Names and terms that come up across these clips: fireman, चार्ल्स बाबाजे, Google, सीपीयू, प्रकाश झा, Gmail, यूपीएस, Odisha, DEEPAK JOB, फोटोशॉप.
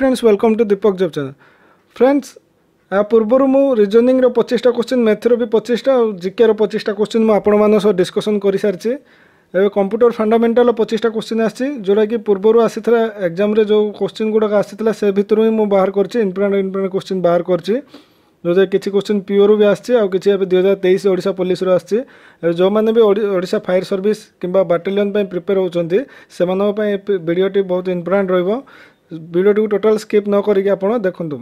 Friends welcome to Deepak job channel. Friends या पूर्व मु रिजनिंग 25टा क्वेश्चन मैथ रो भी 25टा जीके रो 25टा क्वेश्चन मु आपण मान सह डिस्कशन करि सारछि। ए कंप्यूटर फंडामेंटल 25टा क्वेश्चन आछि जोरा कि पूर्व रो आसीथला एग्जाम रे जो क्वेश्चन गुडा आसीथला से भितर मु बाहर करछि, इंपोर्टेंट क्वेश्चन बाहर करछि। जो किसी क्वेश्चन पीओ भी आसी आ कि 2023 ओडिशा पुलिस आसी जो मैंने भी ओडिशा फायर सर्विस किंबा बाटालियन प्रिपेयर होती से वीडियोटी बहुत इंपोर्टेंट रहिबो। वीडियोटी टोटल स्किप न करिक आपण देखंतु।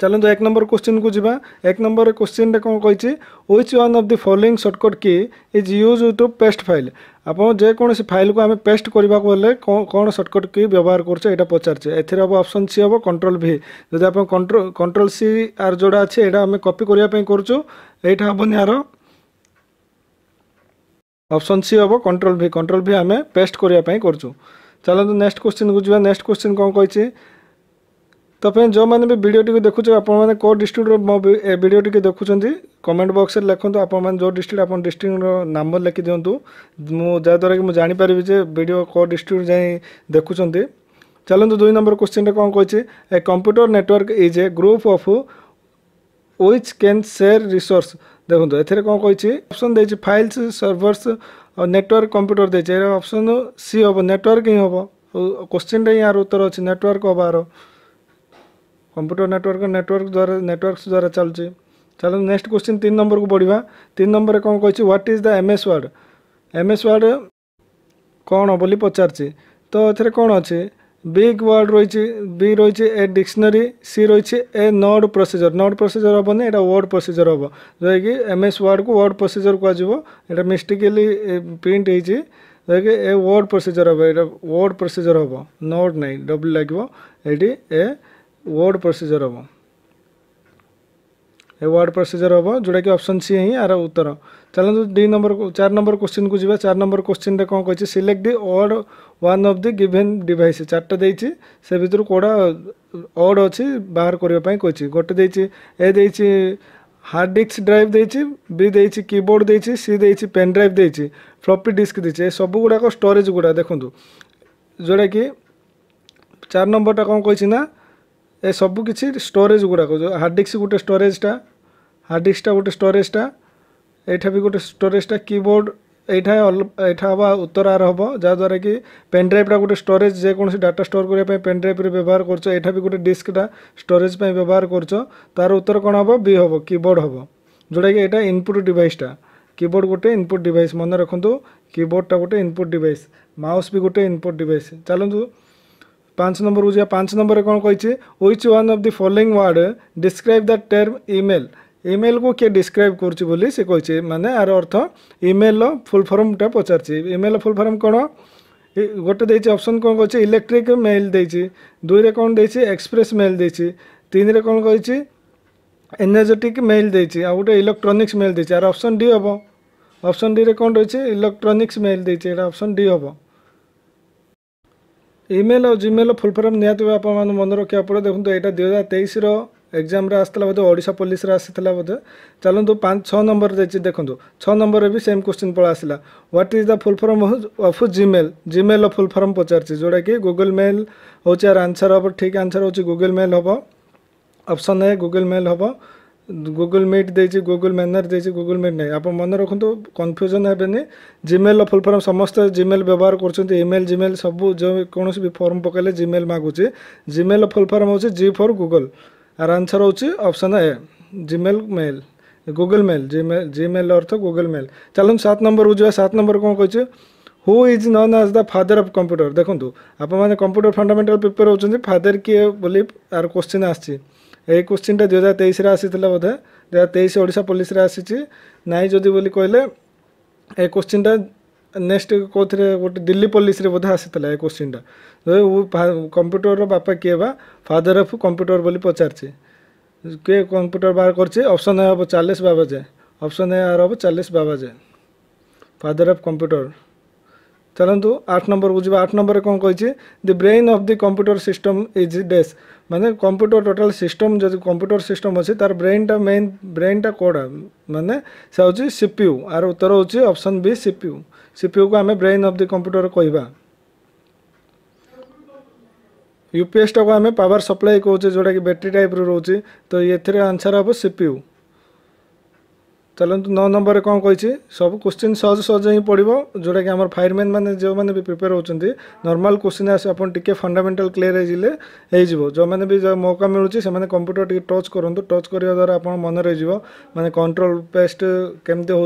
चलो एक नंबर क्वेश्चन को जीवा। एक नंबर क्वेश्चन रे कोन कहिछि which one of the following shortcut key is use to paste file. आपण जे कोनोसी फाइल को आमे पेस्ट करबा को ले कोन शॉर्टकट की व्यवहार करछे एटा पचारछे। एथिर अब ऑप्शन सी हबो कंट्रोल भी। जदि आपण कंट्रोल सी आर जोडा अछि एटा आमे कॉपी करिया पई करछु, एटा हबो यार ऑप्शन सी हबो कंट्रोल भी। कंट्रोल भी आमे पेस्ट करिया पई करछु। चलो नेक्स्ट क्वेश्चन को जीवा। नेक्स्ट क्वेश्चन कोन कहिछि तो फ्रेंड्स जो मैंने भी वीडियो टी देखुचे आपने को डिस्ट्रिक्ट वीडियो टी देखुं कमेंट बॉक्स रे लिखत आपन जो डिस्ट्रिक्ट आप डिस्ट्रिक्ट रो नाम लिखि दिंतु जहाँद्वारा कि जानी पारिबि जे वीडियो को डिस्ट्रिक्ट जाई देखुंत। चलते दुई नंबर क्वेश्चन रे कोन कहिछि a computer network is a group of which can share resource. देखो एथेर कोन कहिछि ऑप्शन देछि फाइल्स सर्वर्स और नेटवर्क कंप्यूटर देछि। ए ऑप्शन सी होबो नेटवर्क ही होबो। क्वेश्चन रे यार उत्तर अछि नेटवर्क होबारो कंप्यूटर नेटवर्क नेटवर्क द्वारा चलुचे। चलो नेक्स्ट क्वेश्चन 3 नंबर को बढ़िया। 3 नंबर में कौन कही what is the MS Word. MS Word कौन बोली पचारछी तो एथरे कौन अच्छे बिग वर्ड रही बी रही ए डिक्शनरी सी रही ए नोड प्रोसीजर। नोड प्रोसीजर हेनी एटा वर्ड प्रोसीजर हे जो कि एमएस वर्ड को वर्ड प्रोसीजर कहु मिस्टेकली प्रिंट होगी जैसे ए वर्ड प्रोसीजर हे। ये वर्ड प्रोसीजर हे नोड नहीं डब्ल्यू लगे ये ए वर्ड प्रोसीजर हम ए वर्ड प्रोसीजर हम जोटा कि ऑप्शन सी ही यार उत्तर। चलो डी नंबर 4 नंबर क्वेश्चन को जीवा। 4 नंबर क्वेश्चन रे कोन कहिछि select the odd one of the given device. चारटा देछि से भितर कोडा ऑड अछि बाहर करियो पई कहिछि। गोटे देछि ए देछि हार्ड डिस्क ड्राइव देछि, बी देछि कीबोर्ड देछि, सी देछि पेन ड्राइव देछि, फ्लॉपी डिस्क देछि। ए सब गुडा को स्टोरेज गुडा देखंतु जोटा कि 4 नंबर टा कोन कहिछि ना ए सब किछि स्टोरेज गुड़ाक। हार्ड डिस्क गोटे स्टोरेजटा, हार्ड डिस्कटा गोटे स्टोरेजटा, एठा भी गोटे स्टोरेजटा, कीबोर्ड एठा हवा उत्तर आर हम जहाँद्वारा कि पेन ड्राइवटा गोटे स्टोरेज जेकोसी डाटा स्टोर करने पेन ड्राइव व्यवहार करछ। एठा भी गोटे डिस्कटा स्टोरेज पे व्यवहार करछ। तार उत्तर कौन हम बी हम कीबोर्ड हम जोटा कि एटा इनपुट डिवाइसटा। कीबोर्ड गोटे इनपुट डिवाइस मन रखु, कीबोर्डटा गोटे इनपुट डिवाइस, माउस भी गोटे इनपुट डिवाइस। चलतु 5 नंबर हो जाए। 5 नंबर कौन कही which one of the following word describe the term email. Email को किए डिस्क्राइब करुच्ची बोली से कही माने यार अर्थ ईमेल फुल फॉर्मटा पचारछि। ईमेल फुल फॉर्म कौन गोटे देछि ऑप्शन कौन कही इलेक्ट्रिक मेल देछि, दुई रे कौन देछि एक्सप्रेस मेल देछि, तीन रे कौन कही एनर्जेटिक मेल देछि, आ गोटे इलेक्ट्रोनिक्स मेल देछि। यार ऑप्शन डी हम। ऑप्शन डी रे कौन रही इलेक्ट्रोनिक्स मेल देछि। यार ऑप्शन डी हम। ईमेल और जीमेल फुल फॉर्म निहाती आपने मन रखा पड़े। देखो यहाँ 2023 एग्जाम आसाला बोधे ओडिशा पुलिस आसाला बोधे। चलते 5-6 नंबर देछि। देखो 6 नंबर रे भी सेम क्वेश्चन पड़ा आसाला what is the full form of Gmail. Gmail full form पचारछि जोड़ा कि गूगल मेल हूँ यार आंसर हम। ठीक आंसर हूँ गूगल मेल हम। ऑप्शन ए गूगल मेल हम। गूगल मीट देछि, गूगल मैनर देछि, गूगल मीट नहीं। आप मन रखु कन्फ्यूजन हेबेनि। जीमेल फुल फॉर्म समस्त जीमेल व्यवहार कर इमेल जीमेल सब जो कौन भी फॉर्म पकड़े जीमेल मागुच। जीमेल फुल फॉर्म हो जी फॉर गूगल। आर आंसर होछि option A Gmail mail Google mail Gmail अर्थ गूगल मेल। चलो 7 नंबर हो जाए। 7 नंबर कौन कही who is known as the father of computer. देखो आपने कंप्यूटर फंडामेंटल प्रिपेयर होती फादर किए बोली आर क्वेश्चन आसी। यही क्वेश्चन 2023 आसी बोधे 2023 ओडिशा पुलिस आसी नाई जदि बोली कहले ए क्वेश्चन नेक्स्ट कौथे गोटे दिल्ली पुलिस बोधे आसी क्वेश्चन कंप्यूटर बापा किए बा फादर ऑफ कंप्यूटर बोली पचारछि। किए कंप्यूटर बाहर करछि ऑप्शन ए हम चार्ल्स बाबाजे। ऑप्शन ए हम चार्ल्स बाबाजे father of computer. चलतु 8 नंबर को जी। 8 नंबर कौन कही the brain of the computer system is dash. माने कंप्यूटर टोटल सिस्टम जो कंप्यूटर सिस्टम अच्छे तार ब्रेनटा मेन ब्रेनटा कौड़ा माने से हूँ सीपीयू। आर उत्तर हूँ ऑप्शन बी सीपीयू। सीपीयू को आम ब्रेन ऑफ द कंप्यूटर कहवा। यूपीएस टाक आम पावर सप्लाई कहे जोटा कि बैटेरी टाइप रोचे तो ये आंसर हम सीपीयू। चलते 9 नंबर कौन कही सब क्वेश्चन सहज सहज ही पड़ो जोटा कि आम फायरमैन मैंने जो मैंने भी प्रिपेयर होती नॉर्मल क्वेश्चन आपन टिके फंडामेंटाल क्लीयर होइजिले जो मैंने भी जो मौका मिलूँ से कंप्यूटर टी टच करूँ टच करने द्वारा आप मन रही माने कंट्रोल पेस्ट केमती हो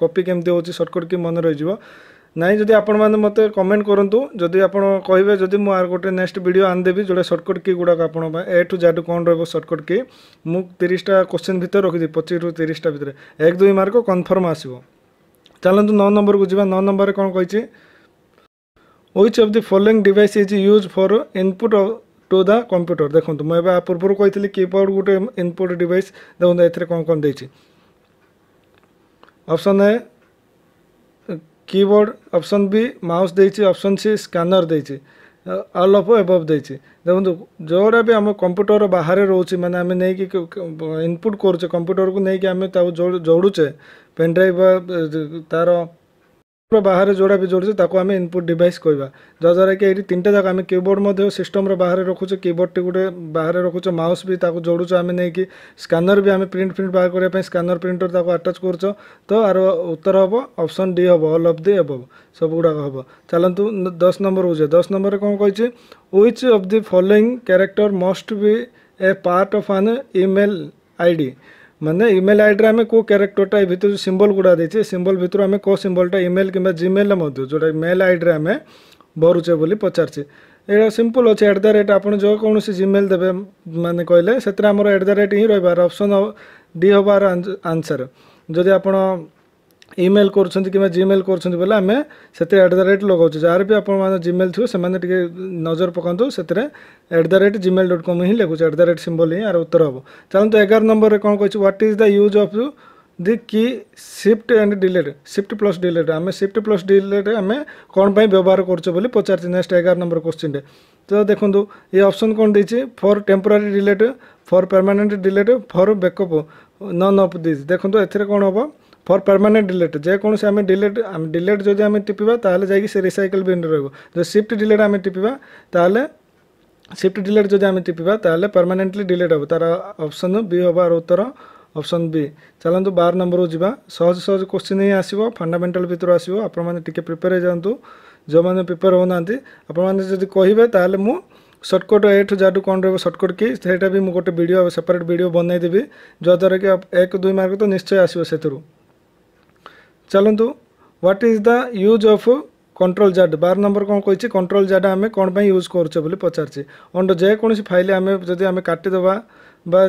कॉपी केमती हो शॉर्टकट की मन रही नाई जब आपण मैंने मत कमेंट करूँ जदि आप कहे जब गोटे नेक्स्ट वीडियो आनदेवी जोड़ा शॉर्टकट की गुड़ाक आप ए टू जेड कौन रहा शॉर्टकट की मु 30टा क्वेश्चन भितर रखी 25 ରୁ 30टा भितर 1-2 मार्क कन्फर्म आसो। चलत 9 नंबर को जी 9 नंबर कौन कही which of the following device is use for input to the computer. देखो मुझे पूर्व कही कीबोर्ड गोटे इनपुट डिवाइस देखते कौन कौन देती option A keyboard option B mouse देछि ऑप्शन सी स्कैनर देछि ऑल ऑफ अबव देछि। देखो जोरा भी हम कंप्यूटर बाहर रोचे माने आम नहीं कि इनपुट करूचे कंप्यूटर को नहीं कि आम जोड़ूचे पेन ड्राइव तार बाहर जोड़ा भी जोड़े ताको आम इनपुट डिवाइस कहवा जहाँद्वारा कि ये 3टा जाक आम कीबोर्ड सिस्टम बाहर रखुचे कीबोर्ड टी गोटे बाहर रखुचे माउस भी ताको जोड़ुचे आम नहीं कि स्कैनर भी आम प्रिंट बाहर करने स्कैनर प्रिंटर ताको अटैच करूच तो आर उत्तर हम ऑप्शन डी हम ऑल ऑफ द अबव सब गुड़ाक हम। चलतु 10 नंबर बुझे 10 नंबर कौन कही which of the following character must be a part of an email ID. माने इमेल आईडी आम कौ क्यारेक्टरटा भितर सिंबल गुड़ा देचे सिंबल भितर आम कौ सिंबलटा इमेल किंबा जीमेल जोटा मेल आईडी आम भरूचे बोली पचारचे यहाँ सिंपल अच्छे एट द रेट आप जो कौन जीमेल देवे माने कहले से एट द रेट ही रहा ऑप्शन डी हम आंसर। जदि आप इमेल कर जीमेल कर आम से एट द रेट लगाचे जार भी आप जीमेल थी से नजर पकातु से @ gmail.com ही लिखुचे एट द रेट सिंबल ही यार उत्तर हम। चलते 11 नंबर में कौन कही what is the use of the key shift and delete shift plus delete आम शिफ्ट प्लस डिलीट आम कौन व्यवहार करूचे पचार नेक्स्ट 11 नंबर क्वेश्चन तो देखो ये ऑप्शन कौन देती for temporary delete for permanent delete for backup none of this. देखो एथेर कौन हम फॉर परमानेंट डिलीट जेकोसी आम डिलीट जब आम टिपा ताल जा रिसाइकल बिन रो शिफ्ट डिलीट आम टिपा ताल शिफ्ट डिलीट जब आम टिपा ताल परमानेंटली डिलीट हम तार ऑप्शन बी हम आर उत्तर ऑप्शन बी। चलते 12 नंबर को जावा सहज सहज क्वेश्चन ही आसो फंडामेंटाल भितर आसो आप प्रिपेयर हो जातु जो मैंने प्रिपेयर होना आपने कहे ताल मु शॉर्टकट ए टू जेड कौन रहा शॉर्टकट की सेटा भी गोटे वीडियो सेपरेट वीडियो बनईदेवी जहाँद्वारा कि 1-2 मार्क तो निश्चय आसो से। चलतु what is the use of control Z 12 number कौन कही कंट्रोल जेड आम कौन यूज करूचे पचारचे अंड जेको फाइल आम जब आम काटिदेवा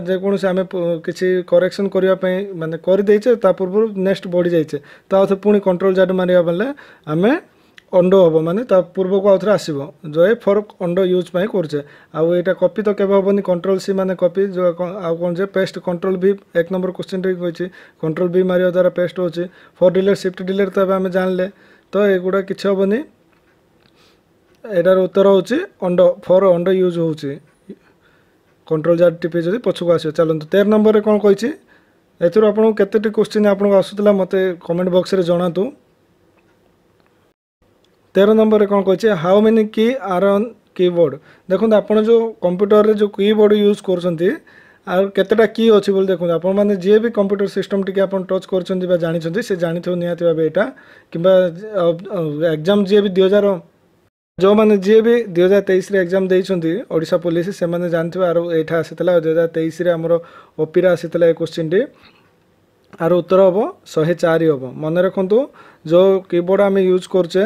जेकोसी आम किसी करेक्शन करने माने करदेचे पूर्व नेक्स्ट बढ़ी जाइए तो आउ पुणी कंट्रोल जेड मारे बोले आम अंडो हम माने पूर्व को आउे आसो जो ये फॉर अंडो यूज पाई करूचे आईटा कॉपी तो केवे हेनी कंट्रोल सी माने कॉपी आउ कौन जे पेस्ट कंट्रोल भी 1 नंबर क्वेश्चन रही कंट्रोल भी मारे द्वारा पेस्ट होची फॉर डिलीट शिफ्ट डिलीट तो आम जानले तो युवा कि हेनी यार उत्तर होची अंडो फॉर अंडो यूज होची कंट्रोल जेड टिपे जब पछक आसो। चलते 13 नंबर कौन कही एपन केतोटी क्वेश्चन आपको आसूला मत कमेंट बॉक्स में जनातु। 13 नंबर कौन कही how many key are on keyboard. देखो आपड़ जो कंप्यूटर रे जो कीबोर्ड यूज करतेटा की अच्छी बोले देखो आप जी भी कंप्यूटर सिस्टम टी आप टच कर जानी से जानी थे निहाती भाव यहाँ कि एग्जाम जी भी 2000 जो मैंने जी भी 2023 एग्जाम देते ओडिशा पुलिस से जानी आर यहाँ आसाला 2023 आमर ओपी आसाला ये क्वेश्चन टी आर उत्तर हम 104 हम। मन रखु जो कीबोर्ड आम यूज करुचे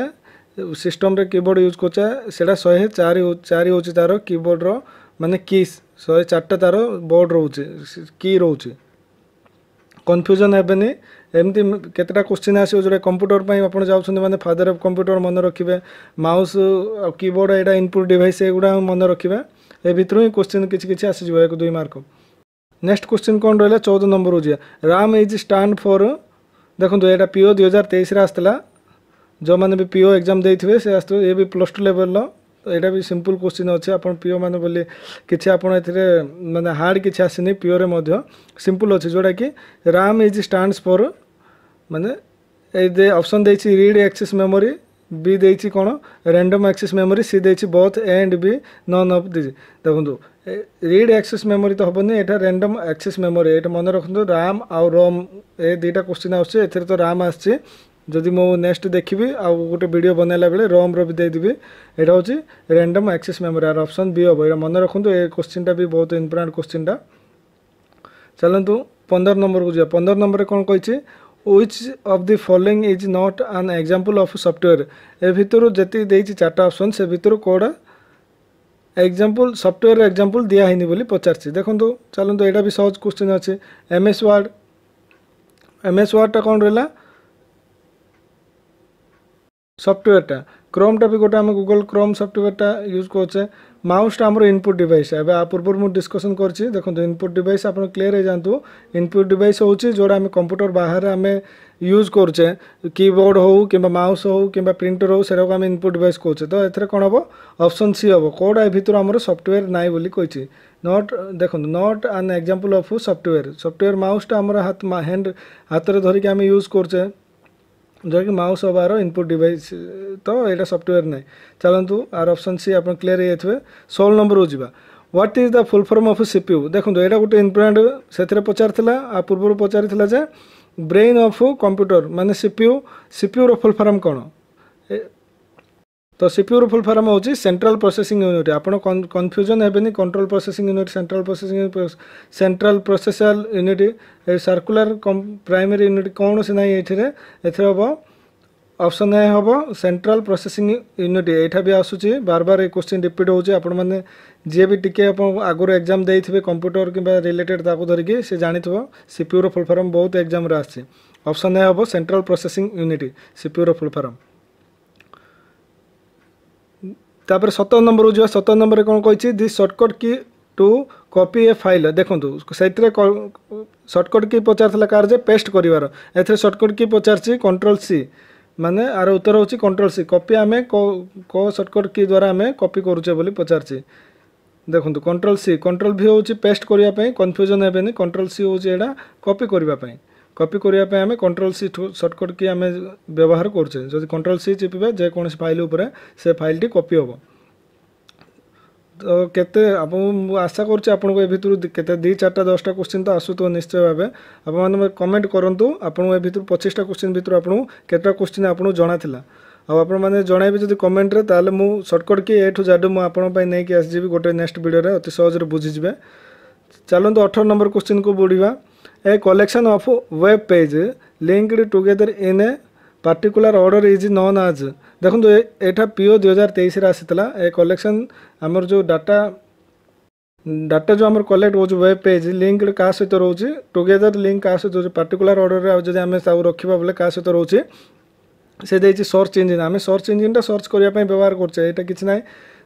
सिस्टम रे कीबोर्ड यूज करचे सेटा 104 होची तारो कीबोर्ड रो माने की 104टा तारो बोर्ड रोचे की रोचे कन्फ्यूजन हेबेनी एमती केतटा क्वेश्चन आसो जो कंप्यूटर पर आप जाऊँ माने फादर ऑफ कंप्यूटर मन रखिए माउस कीबोर्ड एटा इनपुट डिवाइस एगुड़ा मन रखिए ए भितर ही क्वेश्चन किसी आसीज 1-2 मार्क। नेक्स्ट क्वेश्चन कौन रहा 14 नंबर हो राम इज स्टैंड फॉर। देखो यहाँ पीओ 2023 आसला जो मैंने भी पीओ एग्जाम देते से आस ये भी +2 लेवल यहाँ भी सिंपल क्वेश्चन अच्छे आप पीओ मैंने बोली किसी आप माने हार्ड किसी आसनी पीओ रे सिंपल अच्छे जोटा कि राम इज स्टैंड्स फॉर माने ऑप्शन देछि रीड एक्सेस मेमोरी बी दे कौन रैंडम एक्सेस मेमोरी सी दे both and B none of this देखो रीड एक्सेस मेमोरी तो हेनी एटा रैंडम एक्सेस मेमोरी ये मन रखु राम आउ रोम ए दुटा क्वेश्चन आसर तो राम आदि मो नेक्स्ट देखी आउ गोटे वीडियो बनला बेले रोम रो भी देदेवि यहाँ हूँ रैंडम एक्सेस मेमोरी आर ऑप्शन बी हम ये मन रखु ये क्वेश्चन टा भी बहुत इंपोर्टेंट क्वेश्चन टा चलतु 15 नंबर को जा 15 नंबर कौन कही which of the following is not an example of software ए भितर जति देछि चारटा ऑप्शन से भितर कोडा एग्जांपल सॉफ्टवेयर एग्जांपल दिया हैनी बोली पचारछि देखंतु चलंतु एटा भी सहज क्वेश्चन अछि एमएस वर्ड टा कोन रहला सॉफ्टवेयर टा क्रोम टा भी गोटा हम गूगल क्रोम सॉफ्टवेयर टा यूज करछे माउस टा हमर इनपुट डिवाइस एबे आ पूर्व मु डिस्कशन करछि देखंतु इनपुट डिवाइस आपन क्लियर हे जानतु इनपुट डिवाइस होछि जोडा हम कंप्यूटर बाहर हम यूज करछे कीबोर्ड हो किबा माउस हो किबा प्रिंटर हो सेरा को हम इनपुट डिवाइस कहछे तो एथरे कोन हो ऑप्शन सी हो कोडा भितर हमर सॉफ्टवेयर नाइ बोली कहछि नॉट देखंतु not an example of software mouse टा हमर हाथ हैंड हाथ रे धरि के हम यूज करछे जो कि माउस हबार इनपुट डिवाइस तो यहाँ सॉफ्टवेयर ना चलतु आर ऑप्शन सी आप क्लीयर होते 16 नंबर को जीवा what is the full form of सीपीयू देखो यहाँ गोटे इंपोर्टेंट से पचार आ पूर्व पचार जे ब्रेन ऑफ कंप्यूटर माने सीपीयू रो फुल फॉर्म कौन तो सीपीयू रो फुल फॉर्म होची सेंट्रल प्रोसेसिंग यूनिट आपन कंफ्यूजन हेबेनी control processing unit central processor unit circular primary unit कौन से ना ये हम ऑप्शन ए हम सेंट्रल प्रोसेसिंग यूनिट यहाँ भी आसूची बार बार ये क्वेश्चन रिपीट होची आपण माने जे भी टिके आगर एग्जाम देइथिबे कंप्यूटर किबा रिलेटेड ताको धरिकी से जानिथबो सीपीयू रो फुल फॉर्म बहुत एग्जाम रे आसी ऑप्शन ए हम सेंट्रल प्रोसेसिंग यूनिट सीपीयू रो फुल फॉर्म तापर 17 नंबर को जी 17 नंबर कौन कही the shortcut key to copy a file देखो से शॉर्टकट की पचार कार जे पेस्ट करार एथे शॉर्टकट की पचार कंट्रोल सी माने आर उत्तर होची कंट्रोल सी कॉपी आमे को शॉर्टकट की द्वारा आमे कॉपी करूचे बोली पचार देखो कंट्रोल सी कंट्रोल भी होची पेस्ट करने कन्फ्यूजन हेबेनी कंट्रोल सी होची एडा कॉपी करने आम कंट्रोल सी शॉर्टकट की आम व्यवहार करुचे जो कंट्रोल सी चिपे जेको फाइल उपर से फाइल कॉपी हम तो केते आशा करुँचे भितर केते 2-4-10टा क्वेश्चन तो आसुत निश्चय भाव आप कमेंट करूँ आपन ए भितर 25टा क्वेश्चन भितर आपन केतटा क्वेश्चन आपन जना था आपने जनइबे जब कमेंट रे ताले मु शॉर्टकट की ए टू जेड मु आपन नहीं कि आसजी गोटे नेक्स्ट वीडियो अति सहजरे बुझीजे चलत 18 नंबर क्वेश्चन को बढ़िया a collection of web page linked together in a particular order is known as देखो एठा पीओ 2023 आसीता ए कलेक्शन हमर जो डाटा जो हमर कलेक्ट हो वेब पेज लिंक्ड का सहित रोचे टुगेदर लिंक का सहित पार्टिकुलर ऑर्डर आम रखा बोले का सहित रोचे से देछि सर्च इंजिन आम सर्च इंजिन टा सर्च करने व्यवहार करचे ये कि ना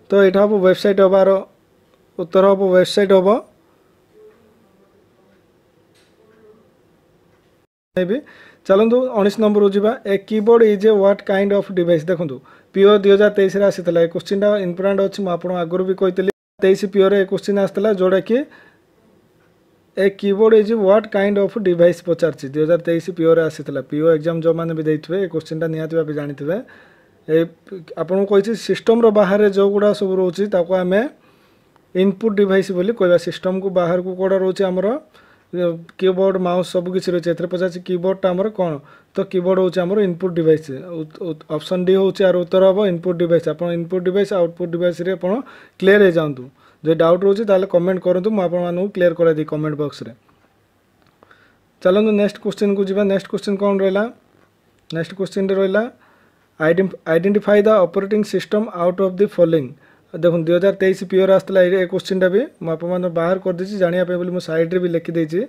तो यहाँ हम वेबसाइट हबार उत्तर हम वेबसाइट हम भी चलतु 19 नंबर को जीवा a keyboard is a what kind of device देखो पीओ 2023 आसीता ए क्वेश्चन टा इंपोर्टेंट अच्छी मुझे आगुरी भी कही 23 पीओ रे क्वेश्चन आसला जोड़ा कि a keyboard is what kind of device पचार 2023 पीओ रे आसीता पीओ एग्जाम जो मैंने भी देते ये क्वेश्चन टा निहाती भाव जानी आपको कही सिस्टम रो बाहर जो गुड़ा सब रोचे आम इनपुट डिवाइस बोली कहवा सिस्टम को बाहर को कौड़ा रोचे आमर कीबोर्ड माउस सब किसी रही है पचार कीबोर्ड टा हमर कौन तो कीबोर्ड होचे हमर इनपुट डिवाइस ऑप्शन डी होचे आर उत्तर हम इनपुट डिवाइस आप इनपुट डिवाइस आउटपुट डिवाइस रे आपण क्लियर हो जातु जो डाउट रोचे ताले कमेंट करतु म आपण मानु क्लियर करा दे कमेंट बॉक्स रे चलंतु नेक्स्ट क्वेश्चन को जीवा नेक्स्ट क्वेश्चन कौन रहला नेक्स्ट क्वेश्चन रहला identify the operating system out of the following देखो 2023 पीओर आसला ए क्वेश्चन टा भी मुझे बाहर करदे जानापी मुझे सैड्रे भी लिखिदेसी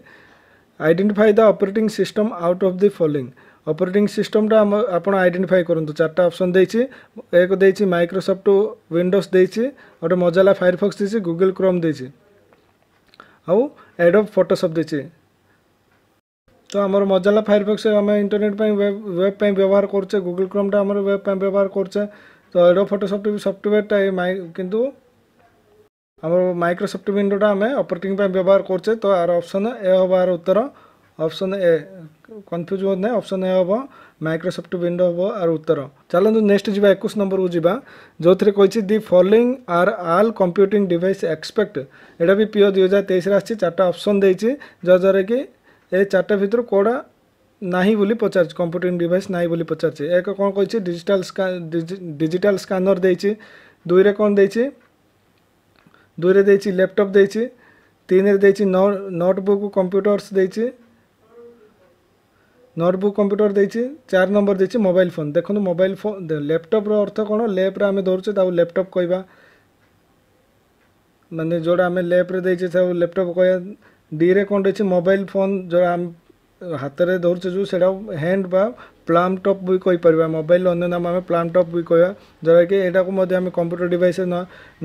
identify the operating system out of the following operating system टा आप आइडेंटिफाई करूँ चार्टा ऑप्शन एक देछि माइक्रोसॉफ्ट विंडोज देछि गोटे मोज़िला फायरफॉक्स देछि गूगल क्रोम देछि आउ एडोब फोटोशॉप देछि तो आमर मोज़िला फायरफॉक्स आम इंटरनेट वेब व्यवहार करुचे गूगल क्रोम टा आमर वेब व्यवहार करुचे तो एडोब फोटोशॉप सॉफ्टवेयरटा किंतु आम माइक्रोसॉफ्ट विंडोटा आम ऑपरेटिंग व्यवहार करचे तो आर ऑप्शन ए हबार उत्तर ऑप्शन ए कन्फ्यूज होना ऑप्शन ए हम माइक्रोसॉफ्ट विंडो हम आर उत्तर चलो नेक्स्ट जी 21 नंबर को जावा जो थे कही the following are all computing device except एटा भी पीओ 2023 आसी चारटा ऑप्शन देछि जद्वारा कि ए चारटा भितर कोड़ा नाही बोली पचार कंप्यूटिंग डिवाइस नाही बोली पचार एक कौन कही डिजिटल स्कैनर देछि दुईरे कौन देछि दुईरे देछि लैपटॉप देछि तीन रे देछि नोटबुक कंप्यूटर्स देछि नोटबुक कंप्यूटर देछि 4 नंबर देछि मोबाइल फोन देखो मोबाइल फोन लैपटॉप रो अर्थ कौन लैप रे आमे धरछे ताऊ लैपटॉप कहबा माने जोड़ा आमे लैप रे देछि ताऊ लैपटॉप कहया डी रे कौन देछि मोबाइल फोन जोड़ा हम हाथ रे धरछे जो सेडा हैंड बा प्लाम टॉप भी कहि परबा मोबाइल अन्य नाम आमे प्लाम टॉप भी कहया जोड़ा कि एटा को मध्ये आमे computer device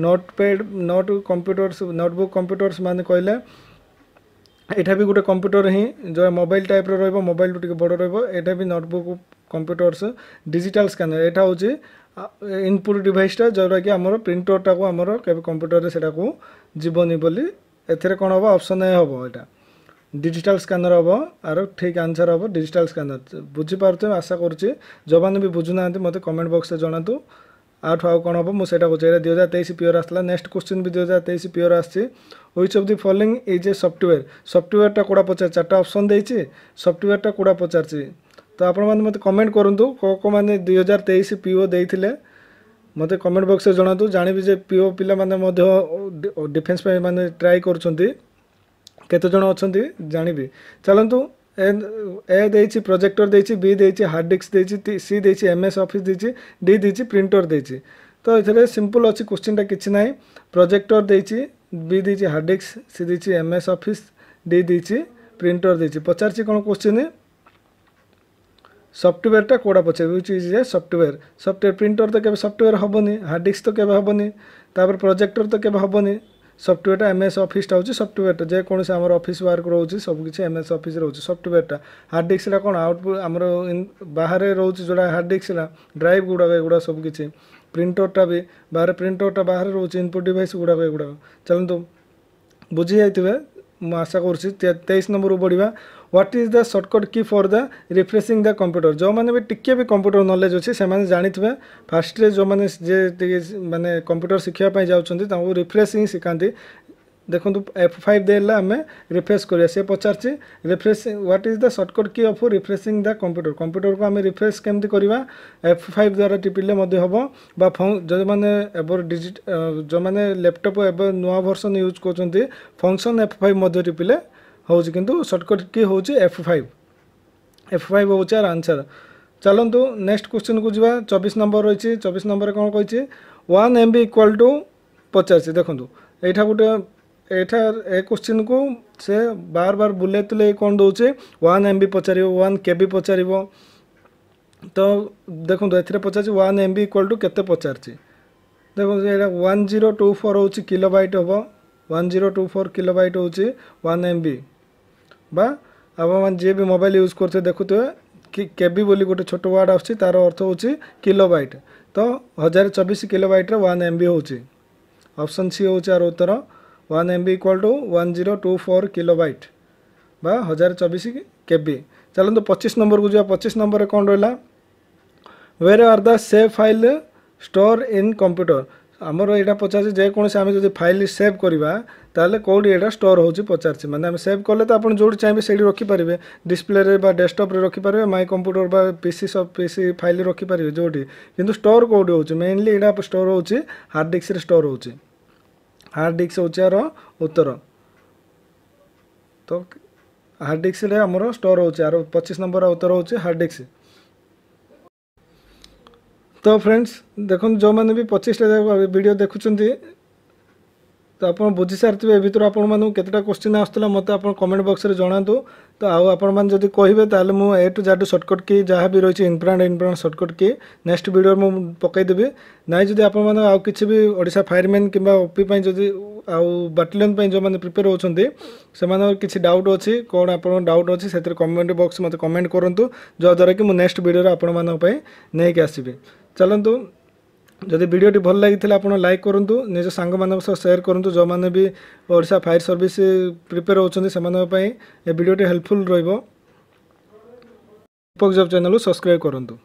notepad notebook computers माने कहले एटा भी गोटे कंप्यूटर हिं जो मोबाइल टाइप रोब मोबाइल टे बड़ रहा भी नोटबुक कंप्यूटर्स डिजिटल स्कैनर एटा हूँ इनपुट डिवाइसटा जोटा कि आम प्रिंटरटा को आम कंप्यूटर से जीवनी बोली एथेर कौन हम ऑप्शन ए हम यहाँ डिजिटल स्कैनर हम आर ठीक आंसर हम डिजिटल स्कैनर बुझीपुर आशा करुच्चे जो मैंने भी बुझुना मत कमेंट बक्स जनातु आठ आउ कौन हम मुझे कहे 2023 प्योर आसला नेक्स्ट क्वेश्चन भी 2023 प्योर आसी which of the following is a software सॉफ्टवेयरटा कोड़ा पचार चार्टा ऑप्शन देछि सॉफ्टवेयरटा कोड़ा पचार तो आपण माने मते कमेंट करंतु को माने 2023 पीओ देथिले मते कमेंट बॉक्स रे जणातु जानिबि जे पीओ पिला माने मध्ये डिफेंस पे माने ट्राई करछंती केते जण अछंती जानिबि चलंतु ए देछि प्रोजेक्टर देछि बी देछि हार्ड डिस्क देछि सी देछि एमएस ऑफिस देछि डी देछि प्रिंटर देछि तो एथरे सिंपल अछि क्वेश्चनटा किछि नाही प्रोजेक्टर देछि बी देछि हार्ड डिस्क सी देछि एमएस ऑफिस डी देछि प्रिंटर देछि पचारछि कोन क्वेश्चन सॉफ्टवेयरटा कोड़ा पचार which is a software software printer तो केबे सॉफ्टवेयर हबनी हार्ड डिस्क तो केबे हबनी तापर प्रोजेक्टर तो केबे हबनी सॉफ्टवेयरटा एमएस ऑफिसटा होछि सॉफ्टवेयरटा जे कोनोस हमर ऑफिस वर्क रोछि सब किछि एमएस ऑफिस रोछि सॉफ्टवेयरटा हार्ड डिस्कटा कोन आउटपुट हमर बाहर रोछि जोडा हार्ड डिस्कला ड्राइव गुडा सब किछि प्रिंटरटा भी बाहर प्रिंटरटा बाहर रोचे इनपुट डिवाइस गुड़ाक चलो बुझी जाइए मुझे आशा कर 23 नंबर बढ़िया what is the shortcut key for the refreshing the computer जो मैंने भी टिके भी कंप्यूटर नॉलेज अच्छे से जाथे फास्ट जो मैंने मानने कंप्यूटर शिखापी जाऊँ रिफ्रेश ही शिखाती देखो F5 देला आम रिफ्रेश करिया से पचार refresh what is the shortcut key of refreshing the computer computer को आम रिफ्रेश केमती करवा F5 द्वारा टिपिले हम बा जो मैंने जो मैंने लैपटॉप एवं नुआ वर्सन यूज कर फंक्शन F5 टिपिले हूँ किंतु शॉर्टकट की हूँ F5 हूँ आर आंसर चलतु नेक्स्ट क्वेश्चन को जावा 24 नंबर रही 24 नंबर कौन कही 1 MB इक्वाल टू पचार देखो यहाँ गोटे ए क्वेश्चन को से बार बार बुले तुले कौन दौचे 1 MB पचार 1 KB पचार तो देखो ए पचार 1 MB इक्वाल टू के पचार देखो ये 1024 हो किलोबाइट हम 1024 किलोबाइट हो 1 MB बा आप जी भी मोबाइल यूज करते देखुए कि केबी बोली गोटे छोट वार्ड आसुच्छी तार अर्थ हो किलोबाइट तो 1024 किलोबाइट 1 MB हो ऑप्शन सी हो आर उत्तर 1 MB इक्वाल टू 1024 किलोबाइट बा 1024 KB चलो 25 नंबर को जावा 25 नंबर कौन रहा where are the save file store in computer आमर यहाँ पचार जेकोसी आम जो फाइल सेव करवा ताले कौटी यहाँ स्टोर हो पचार माने आम सेव कले तो आप जो चाहिए से रखिपारे डिस्प्ले रे बा डेस्कटॉप रे रखिपारे माई कंप्यूटर बा पीसी सब पीसी फाइल रखिपारे जोटी किंतु स्टोर कौटी हो मेनली यहाँ स्टोर हो हार्ड डिस्क स्टोर हो हार्ड डिस्क हो यार उत्तर तो हार्ड डिस्क रे हमरो स्टोर हो यार 25 नंबर उत्तर हो हार्ड डिस्क तो फ्रेंड्स देखो जो मैंने भी 25 वीडियो देखुं तो आप बुझी सारे भितर आपटा क्वेश्चन आसाला मत आप कमेंट बक्स में जनातु तो आदि कहे तो मुझे ए टू जेड शॉर्टकट की जहाँ भी रही इनप्रांट शॉर्टकट की नेक्स्ट वीडियो में पकईदेवी ना जब आप किसी भी ओडिशा फायरमैन कि ओपी बाटालियन जो मैंने प्रिपेयर होती से किसी डाउट अच्छी कौन आप डाउट अच्छी से कमेंट बक्स मत कमेंट करूँ जहाँद्वारा कि नेक्स्ट वीडियो आपई नहीं आसवि चलतु जदि वीडियोटी भल लगी आप लाइक करूँ निज सांग मान सह सेयार करूँ जो मैंने भी ओडिशा फायर सर्विस प्रिपेयर होती से वीडियोटी हेल्पफुल रहिबो दीपक जॉब चैनल सब्सक्राइब करूँ।